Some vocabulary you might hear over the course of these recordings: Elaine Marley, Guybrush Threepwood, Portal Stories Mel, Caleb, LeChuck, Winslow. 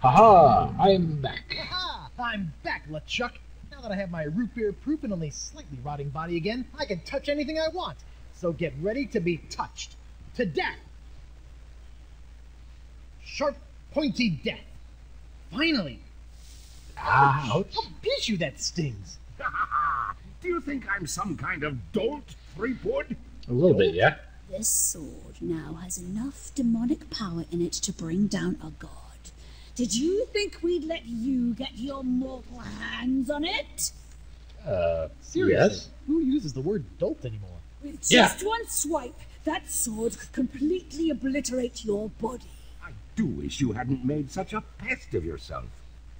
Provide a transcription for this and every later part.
Haha, I'm back. Haha, I'm back, LeChuck. Now that I have my root beer proof and only slightly rotting body again, I can touch anything I want. So get ready to be touched. To death. Sharp, pointy death. Finally. Ouch. I'll beat you, that stings. Do you think I'm some kind of dolt, Threepwood? A little bit, yeah. This sword now has enough demonic power in it to bring down a god. Did you think we'd let you get your mortal hands on it? Seriously? Yes. Who uses the word dolt anymore? With just one swipe, that sword could completely obliterate your body. I do wish you hadn't made such a pest of yourself.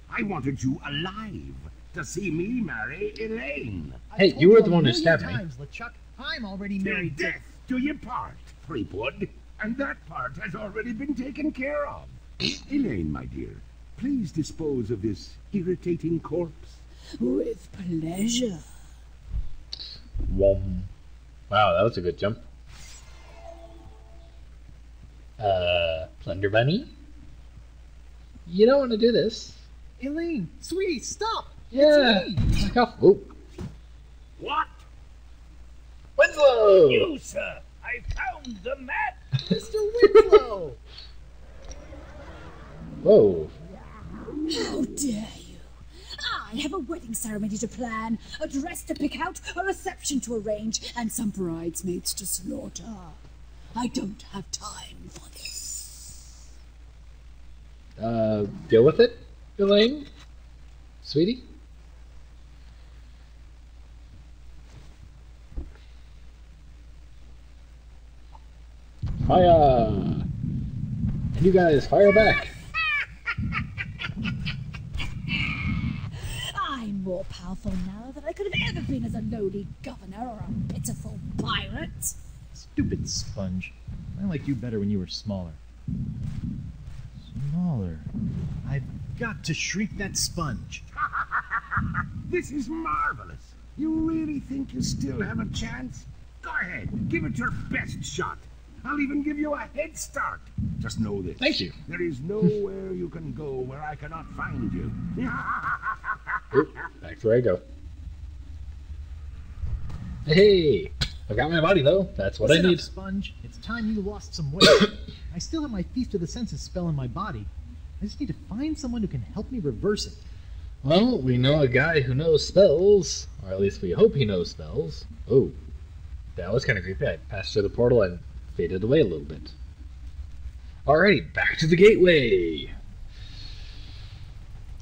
I wanted you alive to see me marry Elaine. Hey, you were the one who stabbed me. LeChuck, I'm already married. Till death do you part, Threepwood, and that part has already been taken care of. Elaine, my dear, please dispose of this irritating corpse. With pleasure. Whom. Wow, that was a good jump. Plunder Bunny? You don't want to do this. Elaine, sweetie, stop! Yeah! It's me. Back off. Ooh. What? Winslow! You, sir! I found the map! Mr. Winslow! Whoa. How dare you? I have a wedding ceremony to plan, a dress to pick out, a reception to arrange, and some bridesmaids to slaughter. I don't have time for this. Deal with it, Elaine? Sweetie? Fire! And you guys, fire back! I'm more powerful now than I could have ever been as a lowly governor or a pitiful pirate. Stupid sponge. I liked you better when you were smaller. Smaller. I've got to shriek that sponge. This is marvelous. You really think you still have a chance? Go ahead, give it your best shot. I'll even give you a head start. Just know this. Thank you. There is nowhere you can go where I cannot find you. Oop, back to where I go. Hey, I got my body though. That's what I need. Up, Sponge. It's time you lost some weight. I still have my Feast of the Senses spell in my body. I just need to find someone who can help me reverse it. Well, we know a guy who knows spells, or at least we hope he knows spells. Oh, that was kind of creepy. I passed through the portal and faded away a little bit. Alrighty, back to the gateway.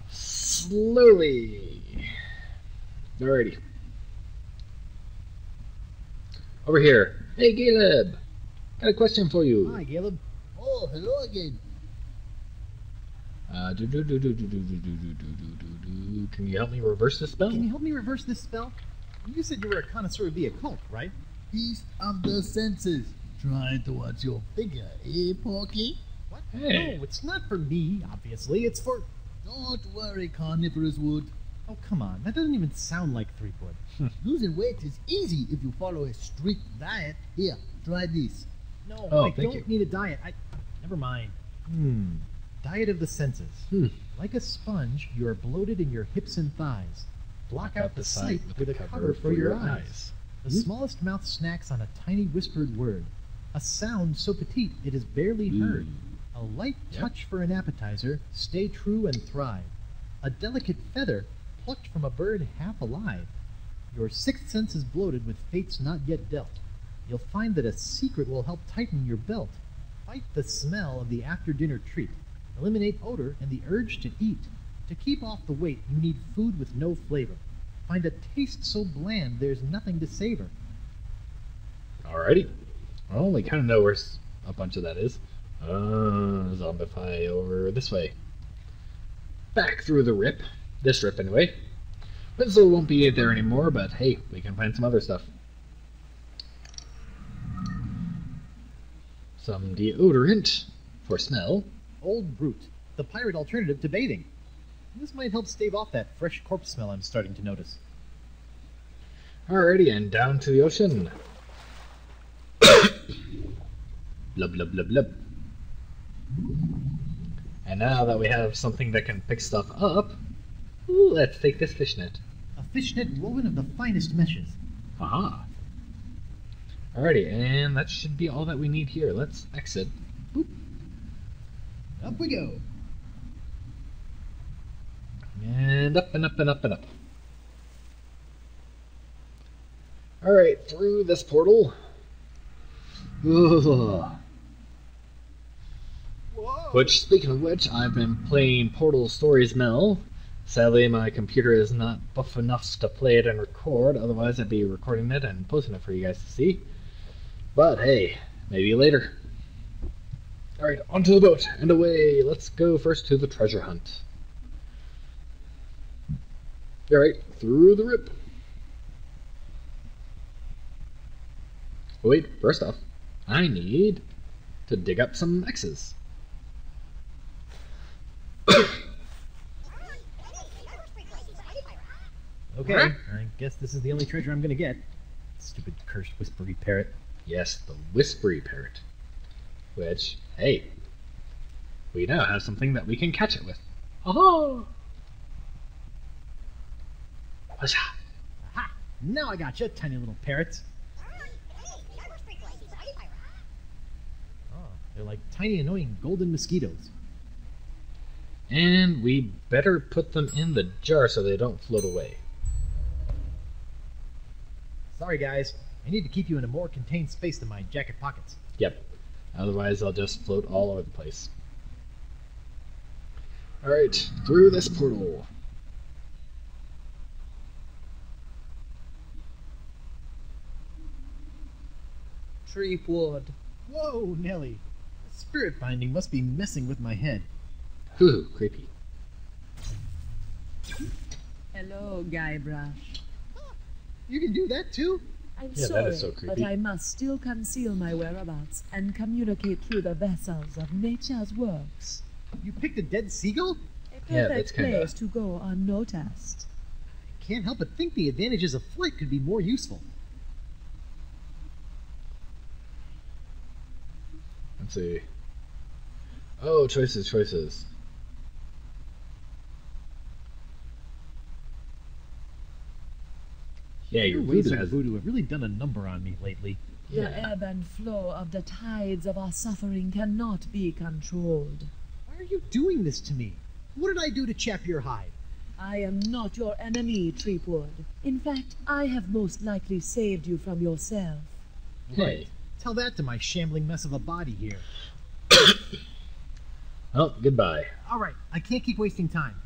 Slowly. Alrighty. Over here. Hey, Caleb. Got a question for you. Hi, Caleb. Oh, hello again. Can you help me reverse this spell? Can you help me reverse this spell? You said you were a connoisseur of the occult, right? Feast of the Senses. Trying to watch your figure, eh, Porky? What? Hey. No, it's not for me, obviously. It's for... Don't worry, Carnivorous Wood. Oh, come on. That doesn't even sound like Threepwood. Losing weight is easy if you follow a strict diet. Here, try this. No, oh, I don't need a diet. Never mind. Diet of the senses. Like a sponge, you are bloated in your hips and thighs. Block out the sight with a cover for your eyes. The smallest mouth snacks on a tiny whispered word. A sound so petite it is barely heard. A light touch for an appetizer, stay true and thrive. A delicate feather plucked from a bird half alive. Your sixth sense is bloated with fates not yet dealt. You'll find that a secret will help tighten your belt. Fight the smell of the after-dinner treat. Eliminate odor and the urge to eat. To keep off the weight, you need food with no flavor. Find a taste so bland there's nothing to savor. Alrighty. Well, we kind of know where a bunch of that is. Zombify over this way. Back through the rip. This rip, anyway. Winslow won't be there anymore, but hey, we can find some other stuff. Some deodorant for smell. Old Brute, the pirate alternative to bathing. This might help stave off that fresh corpse smell I'm starting to notice. Alrighty, and down to the ocean. Blub, blub, blub, blub. And now that we have something that can pick stuff up, ooh, let's take this fishnet. A fishnet woven of the finest meshes. Aha. Alrighty, and that should be all that we need here. Let's exit. Boop. Up we go. And up and up and up and up. Alright, through this portal. Ugh. Which, speaking of which, I've been playing Portal Stories Mel. Sadly, my computer is not buff enough to play it and record, otherwise I'd be recording it and posting it for you guys to see. But hey, maybe later. Alright, onto the boat and away. Let's go first to the treasure hunt. Alright, through the rip. Wait, first off, I need to dig up some X's. Okay, I guess this is the only treasure I'm gonna get. Stupid cursed whispery parrot. Yes, the whispery parrot. Which, hey, we now have something that we can catch it with. Oh! Huzzah! Aha! Now I got you, tiny little parrots. Oh, they're like tiny, annoying golden mosquitoes. And we better put them in the jar so they don't float away. Sorry guys, I need to keep you in a more contained space than my jacket pockets. Yep, otherwise I'll just float all over the place. Alright, through this portal. Threepwood. Whoa, Nelly. Spirit binding must be messing with my head. Ooh, creepy. Hello, Guybrush. You can do that too? I'm sorry, that is so creepy. But I must still conceal my whereabouts and communicate through the vessels of nature's works. You picked a dead seagull? A perfect place to go unnoticed. I can't help but think the advantages of flight could be more useful. Let's see. Oh, choices, choices. Yeah, your voodoo have really done a number on me lately. Yeah. The ebb and flow of the tides of our suffering cannot be controlled. Why are you doing this to me? What did I do to chap your hide? I am not your enemy, Threepwood. In fact, I have most likely saved you from yourself. Hey. Right. Tell that to my shambling mess of a body here. Oh, goodbye. All right, I can't keep wasting time.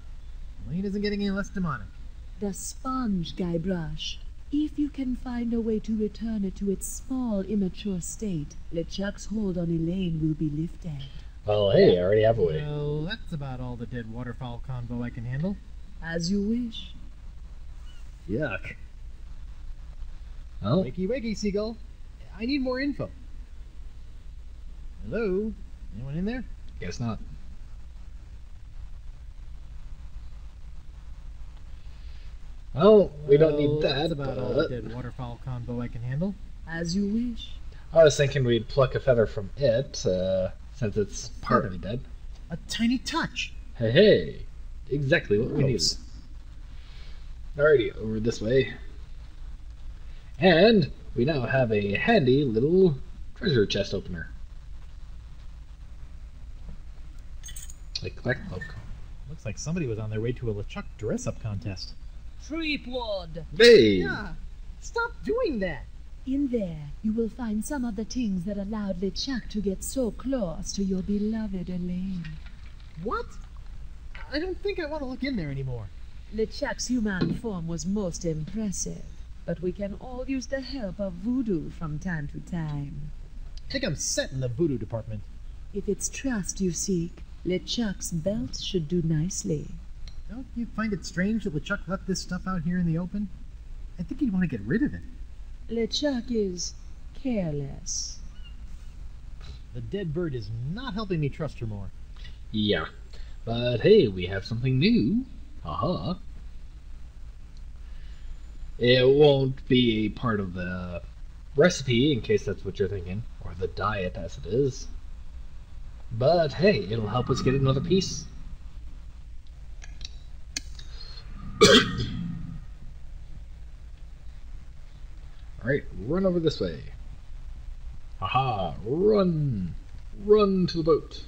Elaine isn't getting any less demonic. The sponge, Guybrush. If you can find a way to return it to its small, immature state, LeChuck's hold on Elaine will be lifted. Well, hey, I already have a way. Well, that's about all the dead waterfowl convo I can handle. As you wish. Yuck. Oh. Wakey, wakey, seagull. I need more info. Hello? Anyone in there? Guess not. Well, we don't need that. That's about all the dead waterfowl combo I can handle. As you wish. I was thinking we'd pluck a feather from it, since it's partly dead. A tiny touch. Hey, hey. Exactly what we need. Alrighty, over this way. And we now have a handy little treasure chest opener. Like, looks like somebody was on their way to a LeChuck dress-up contest. Threepwood. Hey! Yeah, stop doing that! In there, you will find some of the things that allowed LeChuck to get so close to your beloved Elaine. What? I don't think I want to look in there anymore. LeChuck's human form was most impressive, but we can all use the help of voodoo from time to time. I think I'm set in the voodoo department. If it's trust you seek, LeChuck's belt should do nicely. Don't you find it strange that LeChuck left this stuff out here in the open? I think he'd want to get rid of it. LeChuck is careless. The dead bird is not helping me trust her more. Yeah. But hey, we have something new. Aha. It won't be a part of the recipe, in case that's what you're thinking. Or the diet, as it is. But hey, it'll help us get another piece. Alright, run over this way. Aha! Run! Run to the boat.